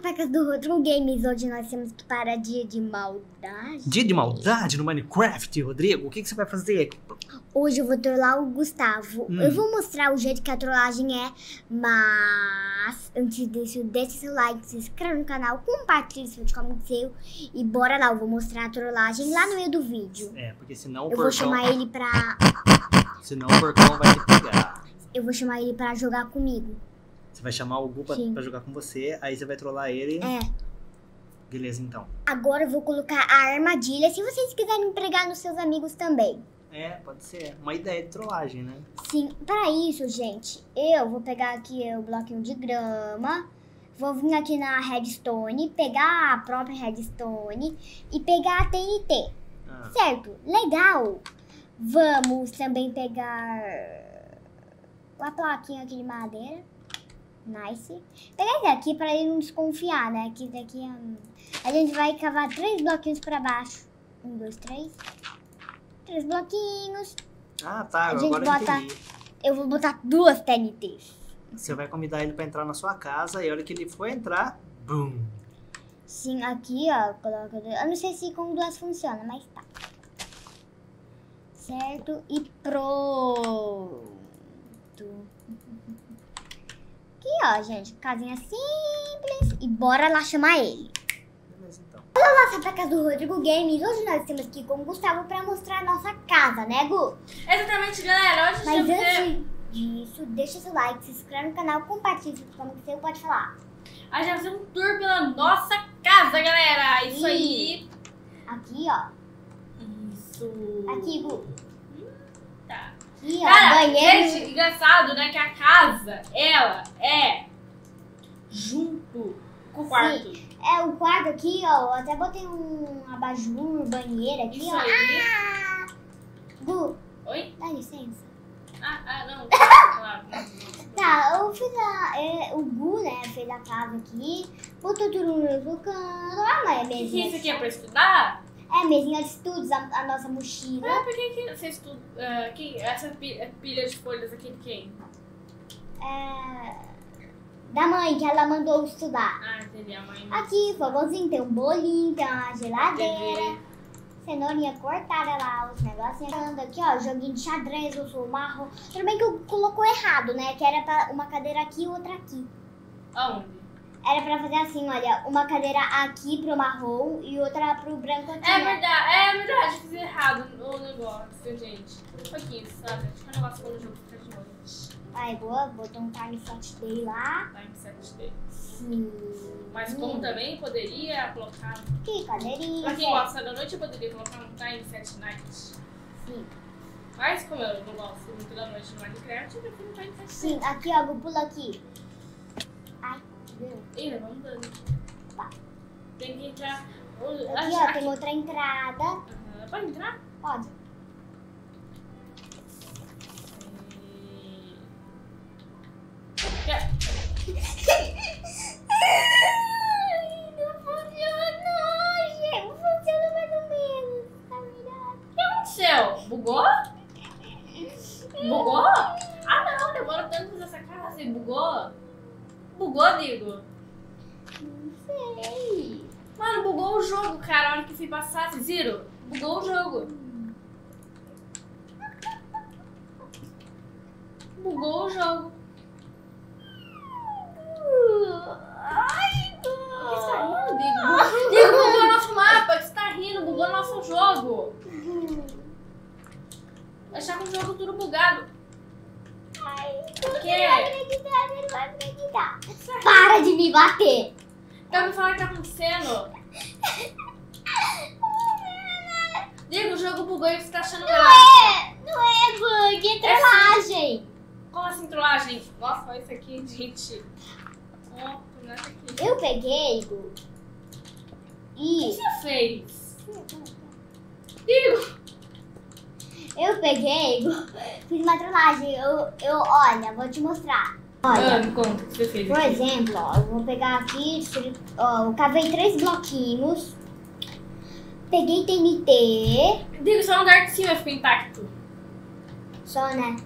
Pacas do Rodrigo Games, hoje nós temos que parar dia de maldade. Dia de maldade no Minecraft, Rodrigo? O que, que você vai fazer? Hoje eu vou trollar o Gustavo. Eu vou mostrar o jeito que a trollagem é, mas antes disso, deixa seu like, se inscreve no canal, compartilha se aconteceu e bora lá, eu vou mostrar a trollagem lá no meio do vídeo. É, porque senão o porcão... vou chamar ele pra... senão o porcão vai te pegar. Eu vou chamar ele pra jogar comigo. Você vai chamar o Gu pra jogar com você, aí você vai trollar ele. É. Beleza, então. Agora eu vou colocar a armadilha, se vocês quiserem empregar nos seus amigos também. É, pode ser. Uma ideia de trollagem, né? Sim. Para isso, gente, eu vou pegar aqui o bloquinho de grama, vou vir aqui na redstone, pegar a própria redstone e pegar a TNT. Ah. Certo? Legal. Vamos também pegar uma plaquinha aqui de madeira. Nice. Pegar esse aqui pra ele não desconfiar, né? Que daqui a gente vai cavar 3 bloquinhos pra baixo. 1, 2, 3. 3 bloquinhos. Ah, tá. A gente agora bota... eu vou botar 2 TNTs. Você vai convidar ele pra entrar na sua casa e a hora que ele for entrar, BUM! Sim, aqui, ó. Coloca... eu não sei se com 2 funciona, mas tá. Certo? E pronto. Aqui, ó, gente, casinha simples. E bora lá chamar ele. Beleza, então. Olá, nossa, pra casa do Rodrigo Games. Hoje nós estamos aqui com o Gustavo pra mostrar a nossa casa, né, Gu? Exatamente, galera. Hoje mas antes disso, deixa seu like, se inscreve no canal, compartilha como você pode falar. A gente vai fazer um tour pela nossa casa, galera. Isso aí. Aqui, ó. Isso. Aqui, Gu. Tá. E cara, gente, engraçado, né, que a casa, ela é junto com o quarto. Sim, é o quarto aqui, ó, até botei um abajur, banheiro aqui, isso ó. Aí. Ah! Gu, oi? Dá licença. Ah, não, claro. Tá, eu fiz o Gu, né, fez a casa aqui, botou tudo no meu canto, ah, mas é mesmo. E isso aqui é pra estudar? É, mesinha de estudos, a nossa mochila. Ah, por que você estuda? Essa pilha de folhas aqui de quem? É... da mãe, que ela mandou estudar. Ah, entendi, a mãe. Aqui, fogãozinho, tem um bolinho, tem uma geladeira. Entendi. Cenourinha cortada lá, os negocinhos. Falando aqui, ó, joguinho de xadrez, eu sou marrom. Tudo bem que eu colocou errado, né? Que era pra uma cadeira aqui e outra aqui. Aonde? Era pra fazer assim, olha, uma cadeira aqui pro marrom e outra pro branco aqui. É verdade, eu fiz errado o negócio, gente. Um pouquinho, sabe? Deixa eu um negócio no jogo pra de novo. Ai, boa, botou um Time Set Day lá. Time Set Day. Sim. Mas como também poderia colocar... que cadeirinha? Pra quem gosta da noite, eu poderia colocar um Time Set Night. Sim. Mas como eu não gosto muito da noite no Minecraft, eu prefiro um Time Set Night. Sim, aqui ó, vou pular aqui. Ai. Ih, vamos dando. Tá. Tem que entrar. Aqui, ó, tem outra entrada. Uhum. Pode entrar? Pode. Ai, não funcionou, gente. Funciona mais ou menos. Tá virado. O que aconteceu? Bugou? Bugou? Ah, não. Demora tanto fazer essa casa e bugou. Bugou, Diego? Não sei. Mano, bugou o jogo, cara. A hora que se passasse, Zero. Bugou o jogo. Bugou o jogo. Ai, o que está rindo, Diego? Diego bugou o nosso mapa. O que está rindo? Bugou o nosso jogo. Achava o jogo tudo bugado. Não vai acreditar. Para de me bater. Quer me falar o que tá acontecendo? Diego, o jogo bugou e você tá achando graça. Não é bug, é trollagem. Como assim trollagem? Nossa, olha isso aqui, gente. Nossa, não é isso aqui. Eu peguei, Diego. E... o que você fez? Diego! Eu peguei, fiz uma trollagem, olha, vou te mostrar. Olha, me conta o que você fez. Por exemplo, ó, eu vou pegar aqui, ó, eu cavei 3 bloquinhos, peguei TNT. Digo, só um lugar de cima ficou intacto. Só, né?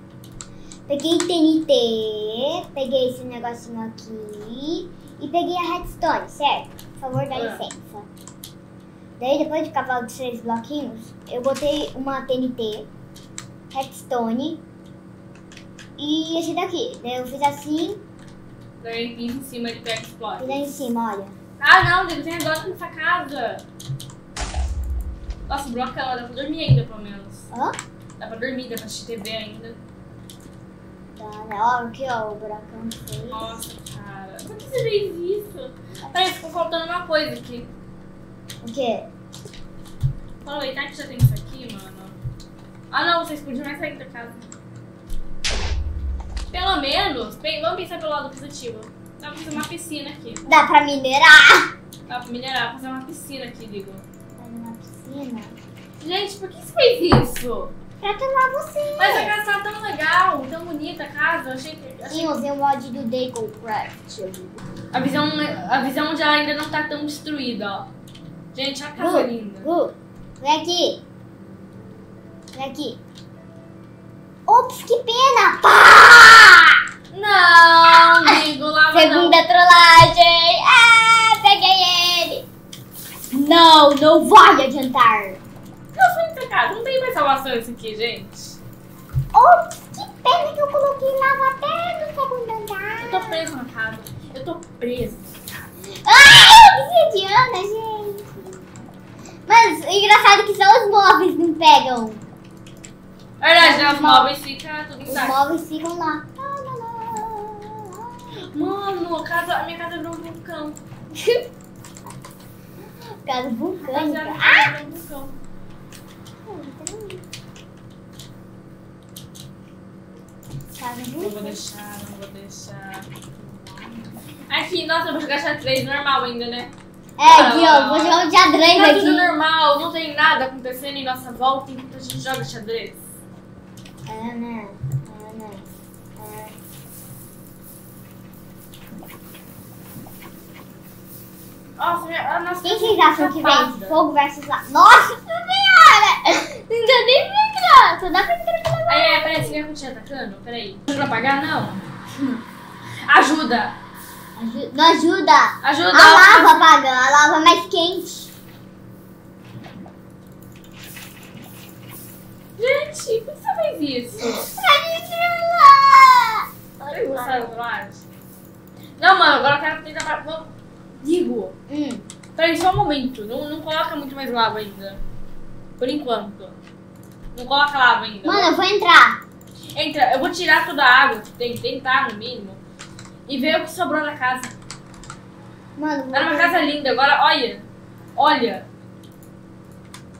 Peguei TNT, peguei esse negocinho aqui E peguei a redstone, certo? Por favor, dá licença. Daí, depois de cavar os 3 bloquinhos, eu botei uma TNT, redstone e esse daqui. Daí eu fiz assim. Daí em cima ele pega e explode. E daí em cima, olha. Ah, não, Diego, tem redor nessa casa. Nossa, o Broca, ela dá pra dormir ainda, pelo menos. Hã? Dá pra dormir, dá pra assistir TV ainda. Ó, aqui, ó, o buracão fez. Nossa, cara. Por que você fez isso? Parece que ficou faltando uma coisa aqui. O quê? Aproveitar que já tem isso aqui, mano. Ah, não, você explodiu mais sair da casa. Pelo menos, vamos pensar pelo lado positivo. Dá pra fazer uma piscina aqui. Dá pra minerar! Dá pra minerar, fazer uma piscina aqui, Diego. Fazer uma piscina? Gente, por que você fez isso? Pra queimar você. Mas a casa tá tão legal, tão bonita a casa, eu achei que... Sim, eu usei o mod do Day Craft. A visão já ainda não tá tão destruída, ó. Gente, a casa é linda. Vem aqui. Vem aqui. Ops, que pena! Pá! Não, amigo, lava Segunda trollagem. Ah, peguei ele. Não, não vai adiantar. Não tem mais salvação isso aqui, gente. Oh, que pena que eu coloquei lava até no segundo andar. Eu tô preso na casa. Eu tô preso. Ai, obsidiana, gente. Mas o engraçado é que só os móveis não pegam. Olha, já os móveis ficam tudo Os móveis ficam lá. Mano, a minha casa virou um vulcão. Casa vulcânica. Ah! Vulcão. Não vou deixar. Aqui, nossa, eu vou jogar xadrez normal ainda, né? É, Gui, ó, vou jogar um xadrez aqui. Tá tudo normal, não tem nada acontecendo em nossa volta enquanto a gente joga xadrez. Nossa, quem vocês acham que vem? Fogo versus lá. Nossa, senhora! Não deu nem pra entrar, só dá pra entrar pela barra. É, peraí, você quer continuar atacando? Peraí. Ajuda pra apagar? Não. Ajuda! Não ajuda! Ajuda! A lava apaga, a lava mais quente. Gente, por que você fez isso? Pra me trollar! Olha, gostaram do lado? Não, mano, agora eu quero tentar... Digo, peraí, só um momento. Não coloca muito mais lava ainda. Por enquanto. Não coloca lava ainda. Mano, eu vou entrar. Entra, eu vou tirar toda a água que tem, tentar no mínimo. E ver o que sobrou na casa. Mano, tá uma casa linda, agora olha. Olha.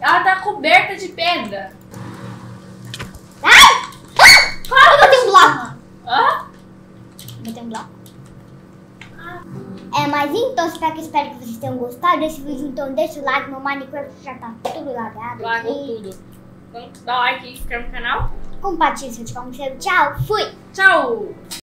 Ela tá coberta de pedra. Ai! Ah! Claro que eu tenho um bloco. Hã? Eu tenho um bloco. É, mas então, espero que vocês tenham gostado desse vídeo, então deixa o like, meu Minecraft já tá tudo lagado. Lagou tudo. Então dá like e inscreve no canal. Compartilha se eu te for um cheiro. Tchau, fui! Tchau!